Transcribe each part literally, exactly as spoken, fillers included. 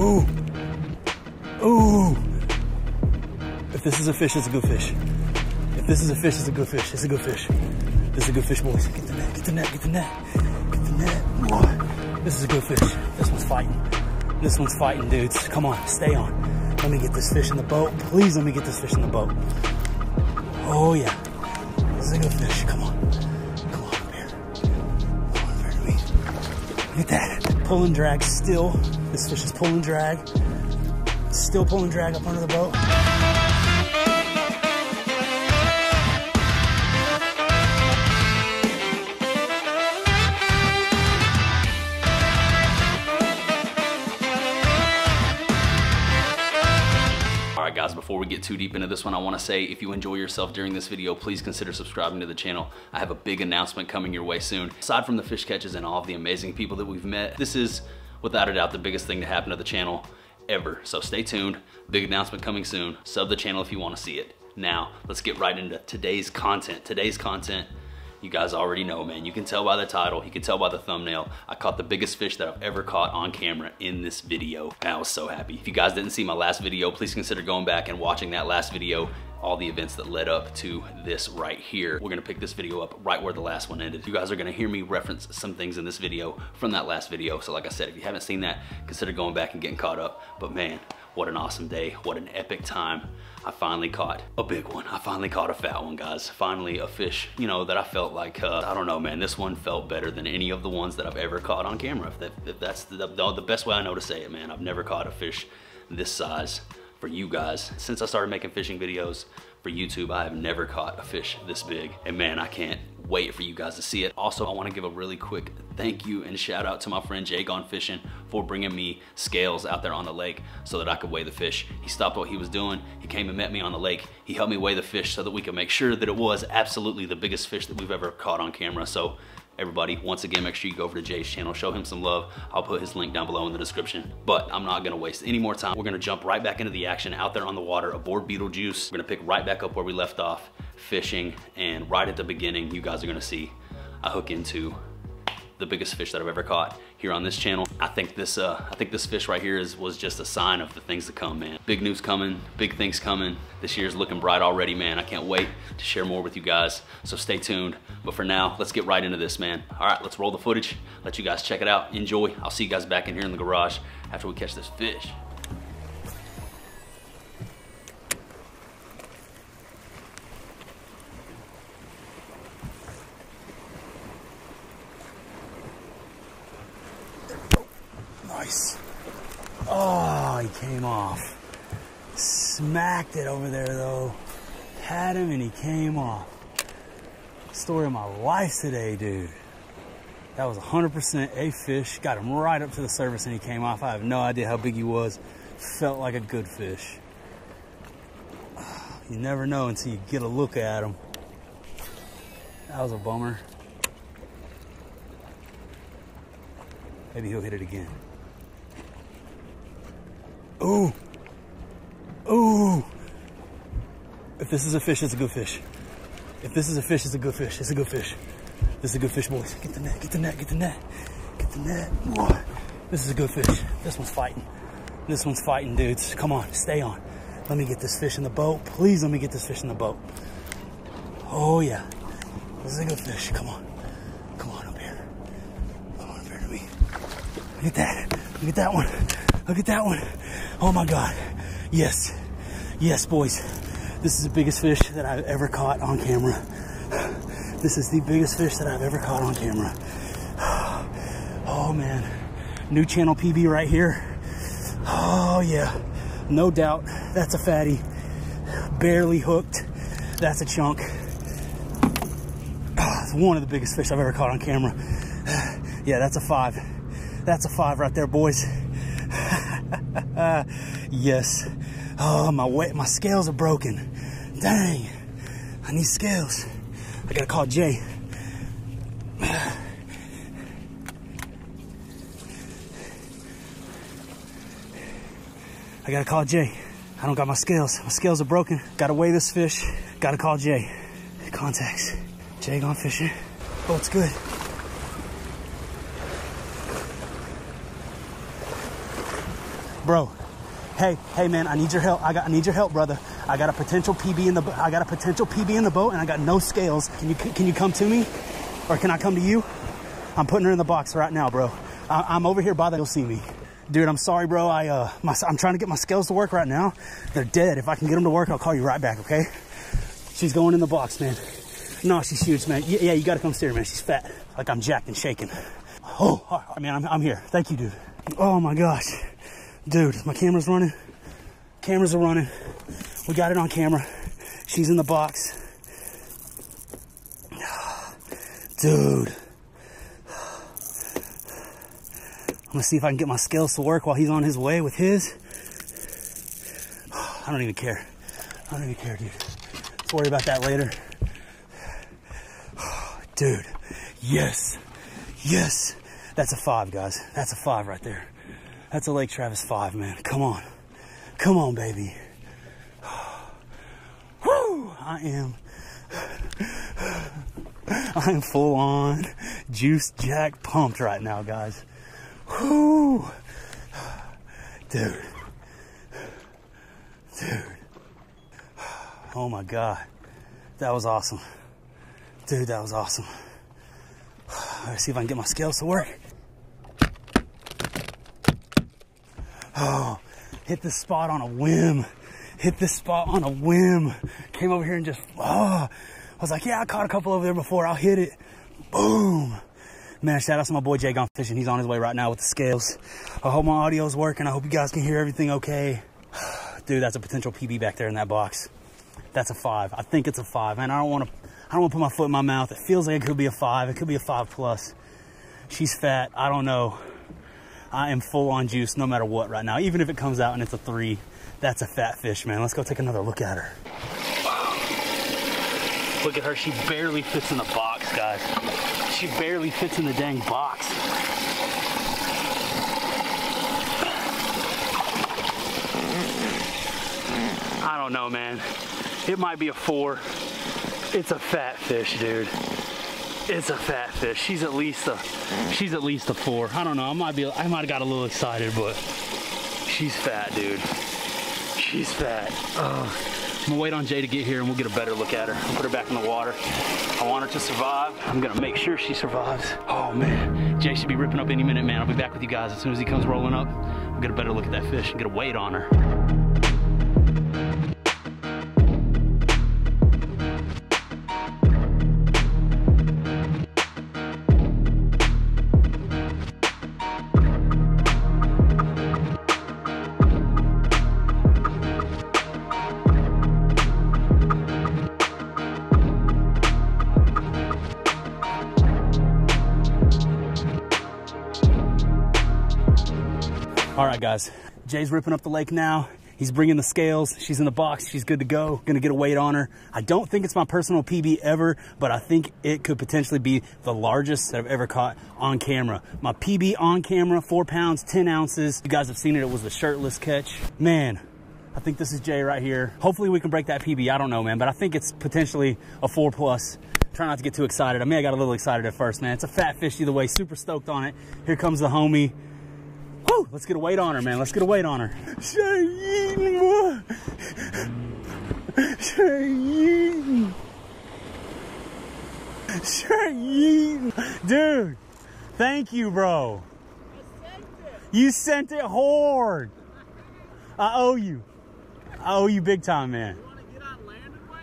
Ooh. Ooh. If this is a fish, it's a good fish. If this is a fish, it's a good fish. It's a good fish. This is a good fish, boys. Get the net, get the net, get the net. Get the net. Whoa. This is a good fish. This one's fighting. This one's fighting, dudes. Come on, stay on. Let me get this fish in the boat. Please let me get this fish in the boat. Oh, yeah. This is a good fish. Come on. Come on, bear. Come on, bear to me. Look at that. Pull and drag still. This fish is pull and drag. Still pull and drag up under the boat. Guys, before we get too deep into this one, I want to say if you enjoy yourself during this video, please consider subscribing to the channel. I have a big announcement coming your way soon. Aside from the fish catches and all of the amazing people that we've met, this is without a doubt the biggest thing to happen to the channel ever. So stay tuned. Big announcement coming soon. Sub the channel if you want to see it. Now, let's get right into today's content. Today's content, you guys already know, man. You can tell by the title. You can tell by the thumbnail. I caught the biggest fish that I've ever caught on camera in this video. And I was so happy. If you guys didn't see my last video, please consider going back and watching that last video. All the events that led up to this right here. We're gonna pick this video up right where the last one ended. You guys are gonna hear me reference some things in this video from that last video. So like I said, if you haven't seen that, consider going back and getting caught up. But man, what an awesome day. What an epic time. I finally caught a big one. I finally caught a fat one, guys. Finally a fish, you know, that I felt like, uh, I don't know, man, this one felt better than any of the ones that I've ever caught on camera. If, that, if that's the, the, the best way I know to say it, man. I've never caught a fish this size for you guys. Since I started making fishing videos for YouTube, I have never caught a fish this big. And man, I can't wait for you guys to see it. Also, I wanna give a really quick thank you and shout out to my friend Jay Gone Fishin for bringing me scales out there on the lake so that I could weigh the fish. He stopped what he was doing. He came and met me on the lake. He helped me weigh the fish so that we could make sure that it was absolutely the biggest fish that we've ever caught on camera. So everybody, once again, make sure you go over to Jay's channel, show him some love. I'll put his link down below in the description, but I'm not gonna waste any more time. We're gonna jump right back into the action out there on the water aboard Beetlejuice. We're gonna pick right back up where we left off fishing, and right at the beginning, you guys are gonna see I hook into the biggest fish that I've ever caught here on this channel. I think this uh, I think this fish right here is was just a sign of the things to come, man. Big news coming, big things coming. This year's looking bright already, man. I can't wait to share more with you guys, so stay tuned. But for now, let's get right into this, man. All right, let's roll the footage, let you guys check it out, enjoy. I'll see you guys back in here in the garage after we catch this fish. Oh, he came off. Smacked it over there though. Had him and he came off. Story of my life today, dude. That was one hundred percent a fish. Got him right up to the surface and he came off. I have no idea how big he was. Felt like a good fish. You never know until you get a look at him. That was a bummer. Maybe he'll hit it again. Ooh, ooh. If this is a fish, it's a good fish. If this is a fish, it's a good fish. It's a good fish. This is a good fish, boys. Get the net, get the net, get the net. Get the net. Whoa. This is a good fish. This one's fighting. This one's fighting, dudes. Come on, stay on. Let me get this fish in the boat. Please let me get this fish in the boat. Oh, yeah. This is a good fish. Come on. Come on up here. Come on up here to me. Look at that. Look at that one. Look at that one. Oh my God. Yes. Yes, boys. This is the biggest fish that I've ever caught on camera. This is the biggest fish that I've ever caught on camera. Oh man. New channel P B right here. Oh yeah. No doubt. That's a fatty. Barely hooked. That's a chunk. It's one of the biggest fish I've ever caught on camera. Yeah, that's a five. That's a five right there, boys. Yes. Oh, my weight, my scales are broken. Dang. I need scales. I gotta call Jay. I gotta call Jay. I don't got my scales. My scales are broken. Gotta weigh this fish. Gotta call Jay. Contacts. Jay Gone Fishing. Oh, it's good. bro, hey, hey man, I need your help. I got, I need your help, brother. I got a potential P B in the, I got a potential P B in the boat, and I got no scales. Can you, can you come to me, or can I come to you? I'm putting her in the box right now, bro. I, I'm over here by the, you'll see me. Dude, I'm sorry, bro. I, uh, my, I'm trying to get my scales to work right now. They're dead. If I can get them to work, I'll call you right back, okay? She's going in the box, man. No, she's huge, man. Yeah, yeah, you gotta come steer, man. She's fat. Like I'm jacked and shaking. Oh, I mean, I'm, I'm here. Thank you, dude. Oh my gosh. Dude, my camera's running. Cameras are running. We got it on camera. She's in the box. Dude. I'm gonna see if I can get my scales to work while he's on his way with his. I don't even care. I don't even care, dude. Let's worry about that later. Dude, yes, yes. That's a five, guys. That's a five right there. That's a Lake Travis five, man. Come on. Come on, baby. Woo! I am, I am full on juice jack pumped right now, guys. Woo! Dude. Dude. Oh my God. That was awesome. Dude, that was awesome. Let's see if I can get my scales to work. Oh, hit this spot on a whim. Hit this spot on a whim. Came over here and just, oh. I was like, yeah, I caught a couple over there before. I'll hit it. Boom. Man, shout out to my boy Jay Gone Fishin. He's on his way right now with the scales. I hope my audio's working. I hope you guys can hear everything okay. Dude, that's a potential P B back there in that box. That's a five. I think it's a five, man. I don't want to... I don't want to put my foot in my mouth. It feels like it could be a five. It could be a five plus. She's fat. I don't know. I am full on juice no matter what right now. Even if it comes out and it's a three, that's a fat fish, man. Let's go take another look at her. Wow. Look at her. She barely fits in the box, guys. She barely fits in the dang box. I don't know, man. It might be a four. It's a fat fish, dude. It's a fat fish. She's at least a, she's at least a four. I don't know. I might be, I might have got a little excited, but she's fat, dude. She's fat. Ugh. I'm gonna wait on Jay to get here and we'll get a better look at her. I'll put her back in the water. I want her to survive. I'm gonna make sure she survives. Oh man, Jay should be ripping up any minute, man. I'll be back with you guys as soon as he comes rolling up. I'll get a better look at that fish and get a weight on her. All right, guys, Jay's ripping up the lake now. He's bringing the scales. She's in the box. She's good to go. Gonna get a weight on her. I don't think it's my personal P B ever, but I think it could potentially be the largest that I've ever caught on camera. My P B on camera, four pounds, ten ounces. You guys have seen it. It was the shirtless catch. Man, I think this is Jay right here. Hopefully we can break that P B. I don't know, man, but I think it's potentially a four plus. Try not to get too excited. I mean, I got a little excited at first, man. It's a fat fish either way. Super stoked on it. Here comes the homie. Woo! Let's get a weight on her, man. Let's get a weight on her. Dude, thank you, bro. I sent it. You sent it hard. I owe you. I owe you big time, man. You want to get on land and weigh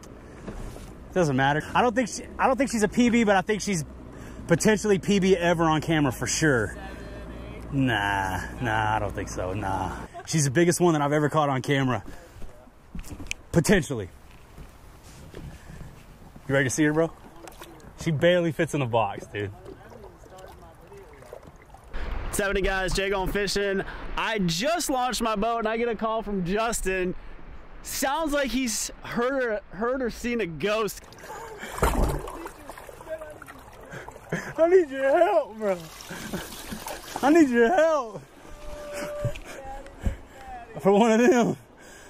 it? Doesn't matter. I don't think she, I don't think she's a P B, but I think she's potentially P B ever on camera for sure. Nah, nah, I don't think so, nah. She's the biggest one that I've ever caught on camera. Potentially. You ready to see her, bro? She barely fits in the box, dude. seventy guys, Jay Gone Fishin'. I just launched my boat and I get a call from Justin. Sounds like he's heard or, heard or seen a ghost. I need your help, bro. I need your help. For one of them.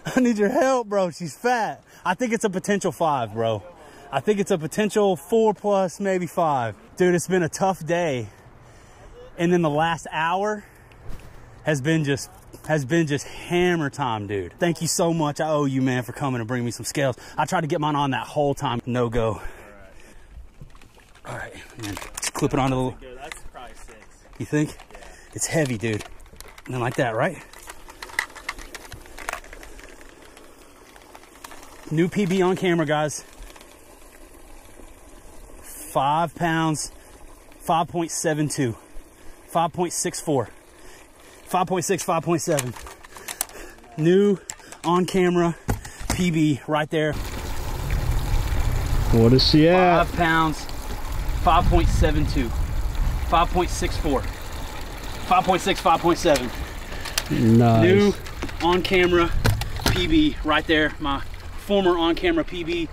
I need your help, bro. She's fat. I think it's a potential five, bro. I think it's a potential four plus, maybe five. Dude, it's been a tough day. And then the last hour has been just has been just hammer time, dude. Thank you so much. I owe you, man, for coming and bringing me some scales. I tried to get mine on that whole time. No go. All right, man, just clip it onto the little. That's probably six. You think? Yeah. It's heavy, dude. And then like that, right? New P B on camera, guys. Five pounds, five point seven two, five point six four, five point six, five point seven. New on camera P B right there. What is she at? Five pounds, five point seven two, five point six four, five point six, five point seven. Nice. New on camera P B right there. My former on camera P B,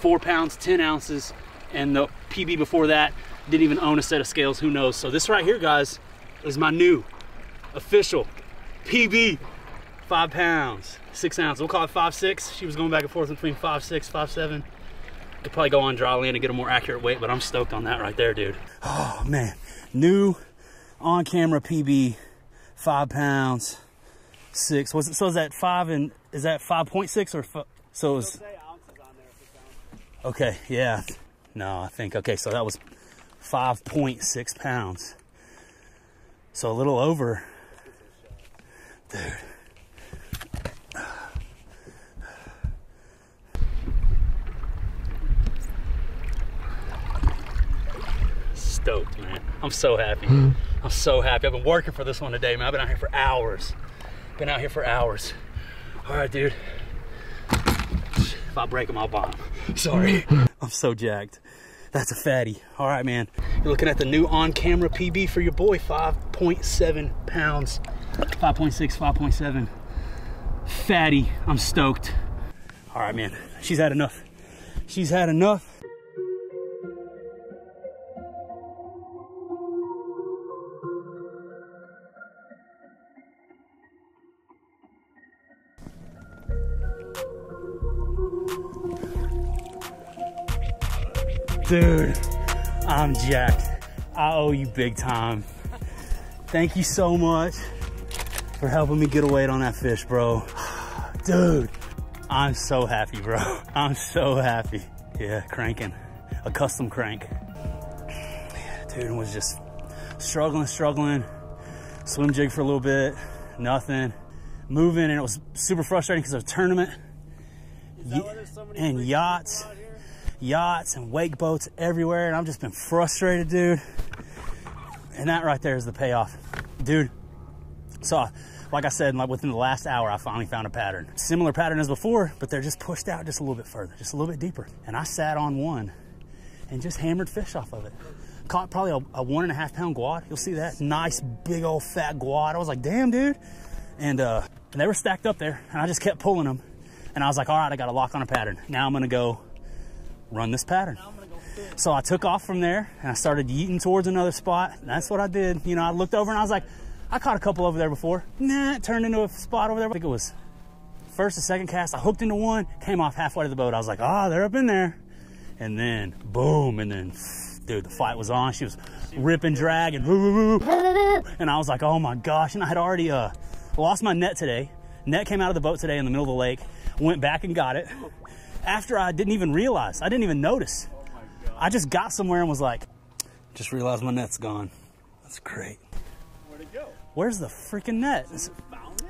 four pounds, ten ounces. And the P B before that, didn't even own a set of scales, who knows. So this right here, guys, is my new official P B, five pounds, six ounces. We'll call it five, six. She was going back and forth between five, six, five, seven. Could probably go on dry land and get a more accurate weight, but I'm stoked on that right there, dude. Oh man, new on camera P B, five pounds, six. Was it, so is that five and is that five point six or five, so it's, okay, yeah. No, I think, okay, so that was five point six pounds. So a little over. Dude. Stoked, man. I'm so happy. I'm so happy. I've been working for this one today, man. I've been out here for hours. Been out here for hours. All right, dude. If I break them, I'll bomb. Sorry. I'm so jacked. That's a fatty. All right, man. You're looking at the new on-camera P B for your boy, five point seven pounds. five point six, five point seven. Fatty. I'm stoked. All right, man. She's had enough. She's had enough. Dude, I'm jacked. I owe you big time. Thank you so much for helping me get a weight on that fish, bro. Dude, I'm so happy, bro. I'm so happy. Yeah, cranking. A custom crank. Dude, was just struggling, struggling. Swim jig for a little bit, nothing. Moving, and it was super frustrating because of a tournament. And yachts. yachts and wake boats everywhere, and I've just been frustrated, dude. And that right there is the payoff, dude. So like I said, like within the last hour, I finally found a pattern, similar pattern as before, but they're just pushed out just a little bit further, just a little bit deeper. And I sat on one and just hammered fish off of it. Caught probably a, a one and a half pound quad. You'll see that nice big old fat quad. I was like, damn, dude. And uh and they were stacked up there, and I just kept pulling them, and I was like, all right, I got to lock on a pattern now. I'm gonna go run this pattern. So I took off from there, and I started yeeting towards another spot. That's what I did. You know, I looked over and I was like, I caught a couple over there before. Nah, it turned into a spot over there. I think it was first or second cast. I hooked into one, came off halfway to the boat. I was like, ah, oh, they're up in there. And then boom, and then dude, the fight was on. She was ripping, dragging, and I was like, oh my gosh. And I had already uh lost my net today. Net came out of the boat today in the middle of the lake, went back and got it. After I didn't even realize, I didn't even notice. Oh my God. I just got somewhere and was like, just realized my net's gone. That's great. Where'd it go? Where's the freaking net?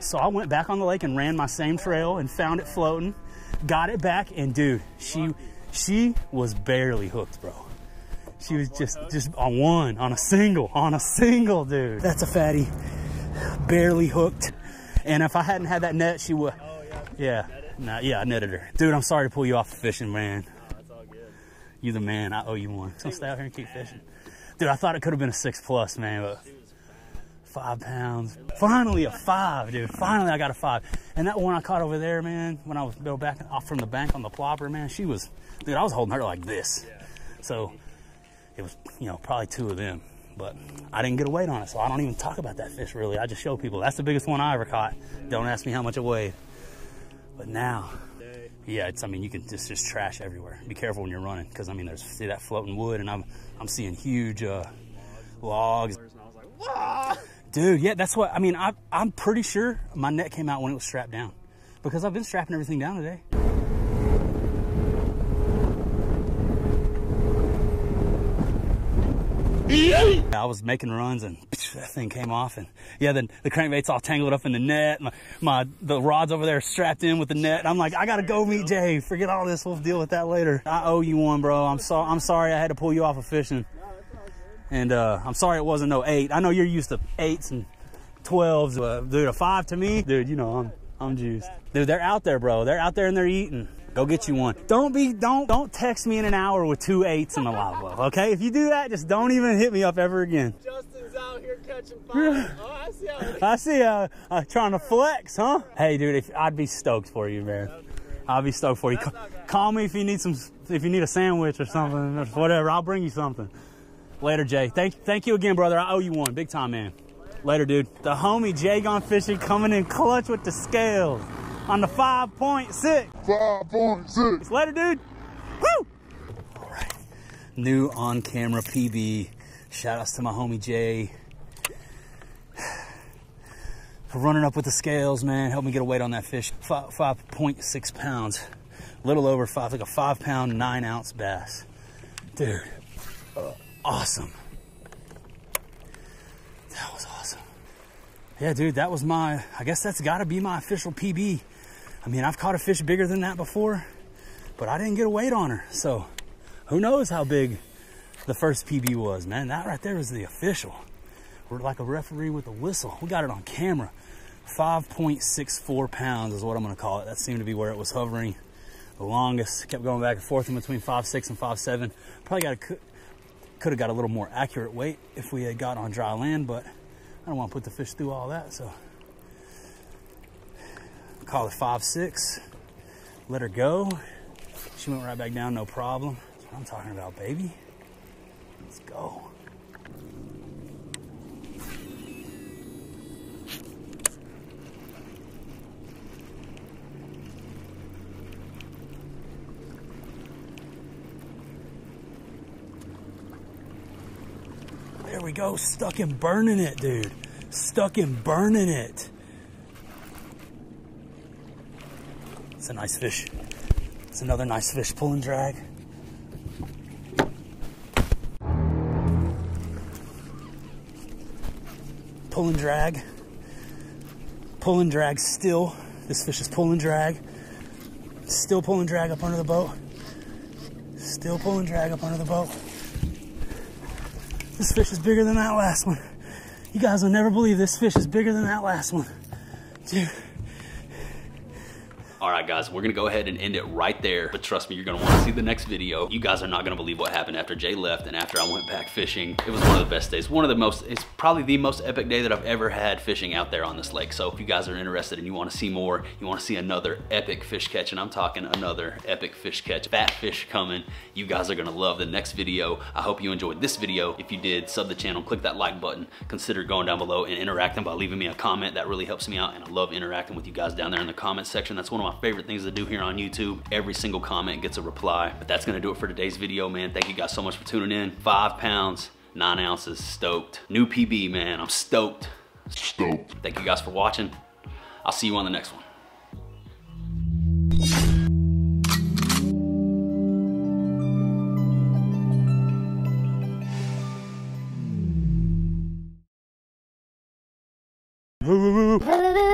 So I went back on the lake and ran my same trail and found it floating, got it back, and dude, she she was barely hooked, bro. She was just just on one, on a single, on a single, dude. That's a fatty, barely hooked. And if I hadn't had that net, she would. Oh yeah. Yeah. Nah, yeah, I netted her. Dude, I'm sorry to pull you off the fishing, man. Oh, that's all good. You the man. I owe you one. So stay out here and keep fishing. Dude, I thought it could have been a six plus, man, but five pounds. Finally a five, dude. Finally I got a five. And that one I caught over there, man, when I was go back off from the bank on the plopper, man, she was, dude, I was holding her like this. So it was, you know, probably two of them. But I didn't get a weight on it, so I don't even talk about that fish really. I just show people. That's the biggest one I ever caught. Don't ask me how much it weighed. But now, yeah, it's, I mean, you can just, just trash everywhere. Be careful when you're running, because, I mean, there's, see that floating wood, and I'm I'm seeing huge uh, logs. And I was like, whoa! Dude, yeah, that's what, I mean, I, I'm pretty sure my net came out when it was strapped down because I've been strapping everything down today. I was making runs and that thing came off, and yeah, then the crankbait's all tangled up in the net. My, my the rod's over there strapped in with the net. And I'm like, I gotta go meet Jay. Forget all this. We'll deal with that later. I owe you one, bro. I'm so I'm sorry I had to pull you off of fishing, and uh, I'm sorry it wasn't no eight. I know you're used to eights and twelves, uh, dude. A five to me, dude. You know I'm I'm juiced, dude. They're out there, bro. They're out there and they're eating. Go get you one. Don't be, don't, don't text me in an hour with two eights in the live well, okay? If you do that, just don't even hit me up ever again. Justin's out here catching five. Oh, I see how it is. I see how, uh, trying to flex, huh? Hey, dude, if, I'd be stoked for you, man. Be I'll be stoked for you. Ca call me if you need some, if you need a sandwich or something, or whatever. I'll bring you something. Later, Jay. Thank, thank you again, brother. I owe you one, big time, man. Later, dude. The homie Jay Gone Fishin coming in clutch with the scales. On the five point six. five point six. Later, dude. Woo! All right. New on-camera P B. Shout-outs to my homie Jay. For running up with the scales, man. Helped me get a weight on that fish. five point six pounds. Little over five. Like a five-pound, nine-ounce bass. Dude. Uh, awesome. That was awesome. Yeah, dude, that was my... I guess that's got to be my official P B. I mean, I've caught a fish bigger than that before, but I didn't get a weight on her. So who knows how big the first P B was, man. That right there was the official. We're like a referee with a whistle. We got it on camera. five point six four pounds is what I'm going to call it. That seemed to be where it was hovering the longest. Kept going back and forth in between five six and five seven. Probably got a, could have got a little more accurate weight if we had got on dry land, but I don't want to put the fish through all that, so call it five six. Let her go. She went right back down, no problem. That's what I'm talking about, baby. Let's go. There we go, stuck in burning it, dude. Stuck in burning it. It's a nice fish. It's another nice fish. Pull and drag. Pull and drag. Pull and drag still. This fish is pull and drag. Still pull and drag up under the boat. Still pull and drag up under the boat. This fish is bigger than that last one. You guys will never believe this fish is bigger than that last one. Dude. All right, guys, we're gonna go ahead and end it right there. But trust me, you're gonna wanna see the next video. You guys are not gonna believe what happened after Jay left and after I went back fishing. It was one of the best days. One of the most, it's probably the most epic day that I've ever had fishing out there on this lake. So if you guys are interested and you wanna see more, you wanna see another epic fish catch, and I'm talking another epic fish catch, fat fish coming, you guys are gonna love the next video. I hope you enjoyed this video. If you did, sub the channel, click that like button, consider going down below and interacting by leaving me a comment. That really helps me out, and I love interacting with you guys down there in the comment section. That's one of my favorite things to do here on YouTube. Every single comment gets a reply. But that's gonna do it for today's video, man. Thank you guys so much for tuning in. Five pounds, nine ounces, stoked. New P B, man. I'm stoked. Stoked. Thank you guys for watching. I'll see you on the next one.